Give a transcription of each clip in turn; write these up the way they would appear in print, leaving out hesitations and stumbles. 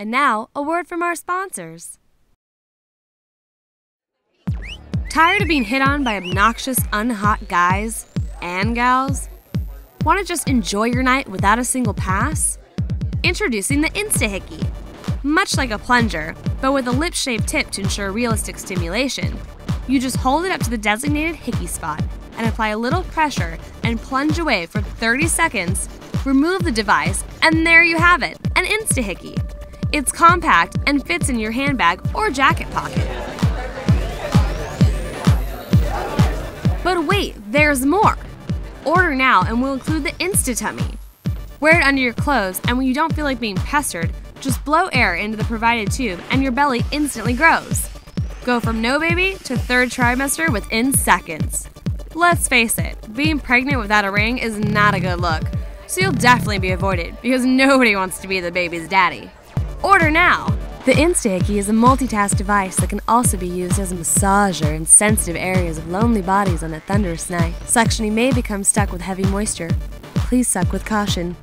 And now, a word from our sponsors. Tired of being hit on by obnoxious, unhot guys and gals? Want to just enjoy your night without a single pass? Introducing the Insta-Hickey. Much like a plunger, but with a lip-shaved tip to ensure realistic stimulation, you just hold it up to the designated hickey spot and apply a little pressure and plunge away for 30 seconds, remove the device, and there you have it, an Insta-Hickey. It's compact and fits in your handbag or jacket pocket. But wait, there's more! Order now and we'll include the Insta-Tummy. Wear it under your clothes, and when you don't feel like being pestered, just blow air into the provided tube and your belly instantly grows. Go from no baby to third trimester within seconds. Let's face it, being pregnant without a ring is not a good look, so you'll definitely be avoided because nobody wants to be the baby's daddy. Order now! The Insta-Hickey is a multitask device that can also be used as a massager in sensitive areas of lonely bodies on a thunderous night. Suctioning may become stuck with heavy moisture. Please suck with caution.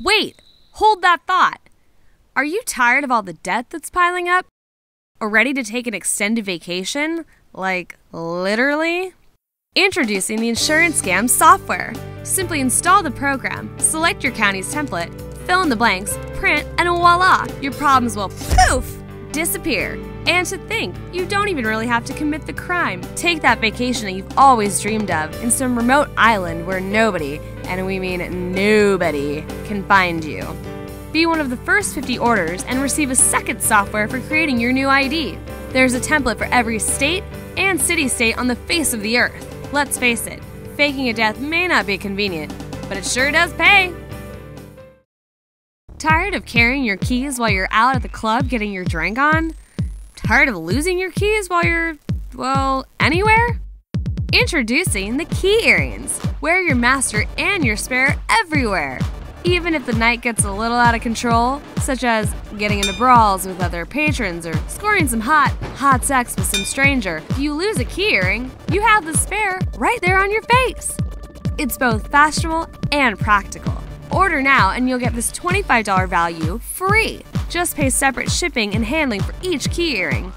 Wait! Hold that thought! Are you tired of all the debt that's piling up? Or ready to take an extended vacation? Like, literally? Introducing the Insurance Scam software. Simply install the program, select your county's template, fill in the blanks, print, and voila! Your problems will poof! Disappear. And to think, you don't even really have to commit the crime. Take that vacation that you've always dreamed of in some remote island where nobody, and we mean nobody, can find you. Be one of the first 50 orders and receive a second software for creating your new ID. There's a template for every state and city-state on the face of the earth. Let's face it, faking a death may not be convenient, but it sure does pay. Tired of carrying your keys while you're out at the club getting your drink on? Tired of losing your keys while you're, well, anywhere? Introducing the key earrings. Wear your master and your spare everywhere. Even if the night gets a little out of control, such as getting into brawls with other patrons or scoring some hot sex with some stranger, if you lose a key earring, you have the spare right there on your face. It's both fashionable and practical. Order now and you'll get this $25 value free. Just pay separate shipping and handling for each key earring.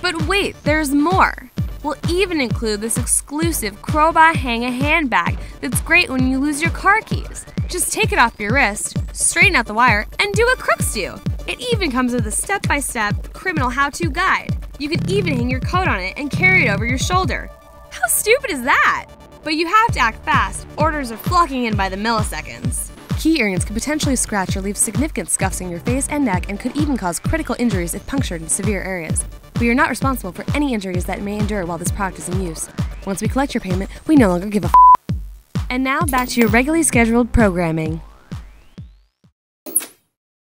But wait, there's more! We'll even include this exclusive crowbar hanger handbag that's great when you lose your car keys. Just take it off your wrist, straighten out the wire, and do what crooks do. It even comes with a step-by-step criminal how-to guide. You can even hang your coat on it and carry it over your shoulder. How stupid is that? But you have to act fast. Orders are flocking in by the milliseconds. Key earrings could potentially scratch or leave significant scuffs in your face and neck and could even cause critical injuries if punctured in severe areas. We are not responsible for any injuries that may endure while this product is in use. Once we collect your payment, we no longer give a f***. And now back to your regularly scheduled programming.